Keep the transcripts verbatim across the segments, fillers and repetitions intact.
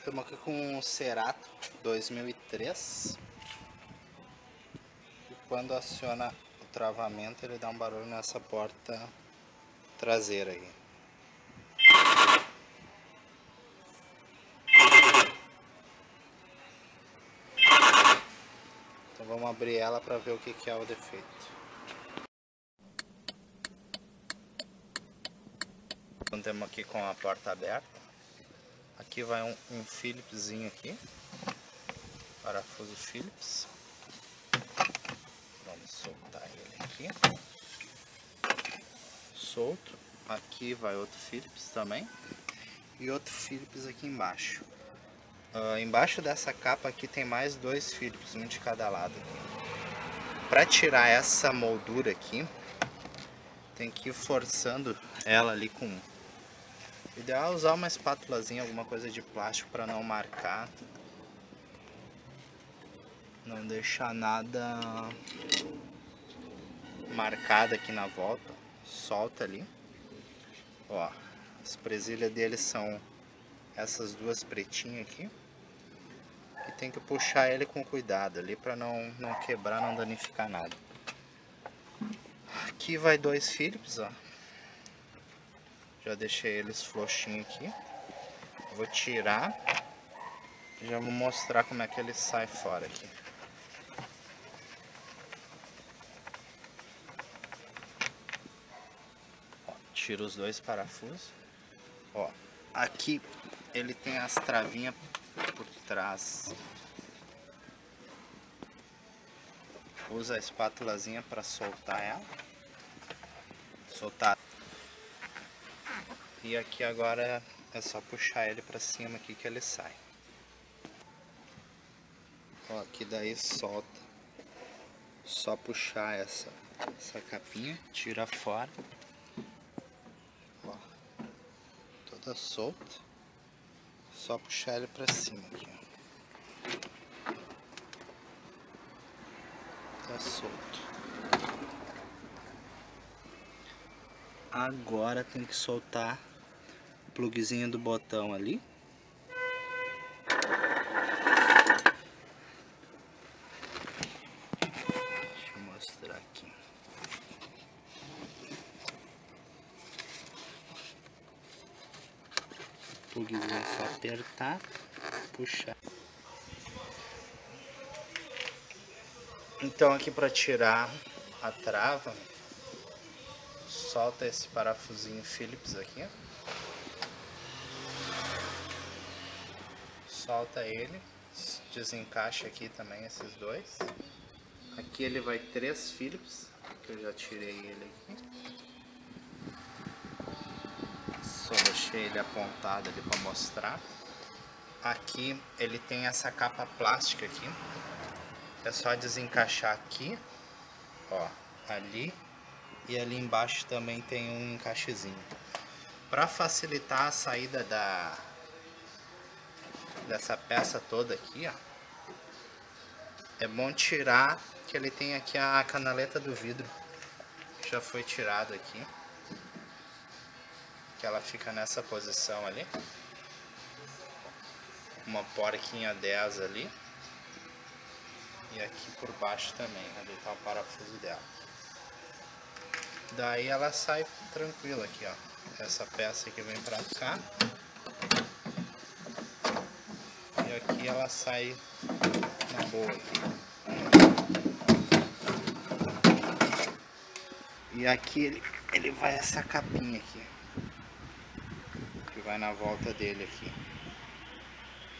Estamos aqui com um Cerato dois mil e três. E quando aciona o travamento, ele dá um barulho nessa porta traseira aqui. Então vamos abrir ela para ver o que que é o defeito. Então temos aqui com a porta aberta. Aqui vai um, um Philipszinho aqui, parafuso Philips. Vamos soltar ele aqui. Solto. Aqui vai outro Philips também. E outro Philips aqui embaixo. Uh, embaixo dessa capa aqui tem mais dois Philips, um de cada lado. Para tirar essa moldura aqui, tem que ir forçando ela ali com... O ideal é usar uma espátulazinha, alguma coisa de plástico para não marcar, não deixar nada marcado aqui na volta. Solta ali, ó, as presilhas dele são essas duas pretinhas aqui, e tem que puxar ele com cuidado ali para não, não quebrar, não danificar nada. Aqui vai dois Philips, ó. Já deixei eles frouxinho aqui. Vou tirar e já vou mostrar como é que ele sai fora aqui. Ó, tiro os dois parafusos. Ó, aqui ele tem as travinhas por trás. Usa a espátulazinha para soltar ela. Soltar. E aqui agora é só puxar ele pra cima aqui que ele sai. Ó, aqui daí solta. Só puxar essa, essa capinha, tira fora. Ó, toda solta. Só puxar ele pra cima aqui, ó. Tá solto. Agora tem que soltar plugzinho do botão ali. Deixa eu mostrar aqui. Plugzinho é só apertar, puxar. Então aqui para tirar a trava, solta esse parafusinho Philips aqui. Solta ele, desencaixa aqui também esses dois. Aqui ele vai três Philips, que eu já tirei ele aqui. Só deixei ele apontado ali para mostrar. Aqui ele tem essa capa plástica aqui. É só desencaixar aqui, ó, ali. E ali embaixo também tem um encaixezinho. Para facilitar a saída da dessa peça toda aqui, ó, é bom tirar, que ele tem aqui a canaleta do vidro. Já foi tirado aqui. Que ela fica nessa posição ali. Uma porquinha dez ali. E aqui por baixo também, onde está o parafuso dela. Daí ela sai tranquila aqui, ó. Essa peça aqui vem pra cá. E aqui ela sai na boa aqui. E aqui ele, ele vai essa capinha aqui. Que vai na volta dele aqui.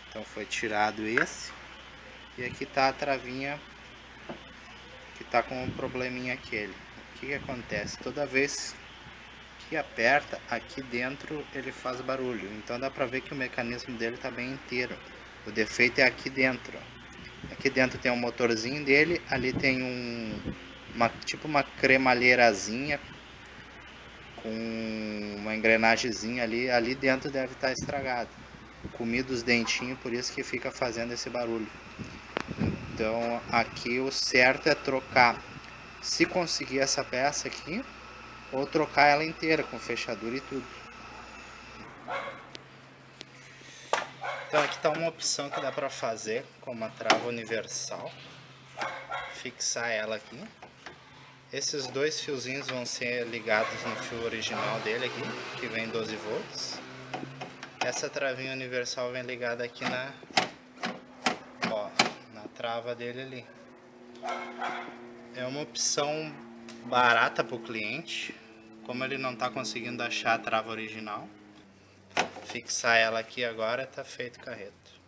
Então foi tirado esse. E aqui tá a travinha que tá com um probleminha aquele. O que que acontece? Toda vez que aperta, aqui dentro ele faz barulho. Então dá pra ver que o mecanismo dele tá bem inteiro. O defeito é aqui dentro. Aqui dentro tem um motorzinho dele. Ali tem um uma, tipo uma cremalheirazinha com uma engrenagemzinha ali. Ali dentro deve estar estragado. Comido os dentinhos, por isso que fica fazendo esse barulho. Então aqui o certo é trocar. Se conseguir essa peça aqui, ou trocar ela inteira com fechadura e tudo. Então aqui está uma opção que dá para fazer com uma trava universal, fixar ela aqui. Esses dois fiozinhos vão ser ligados no fio original dele aqui, que vem doze volts. Essa travinha universal vem ligada aqui na, ó, na trava dele ali. É uma opção barata para o cliente, como ele não está conseguindo achar a trava original. Fixar ela aqui agora, tá feito o carreto.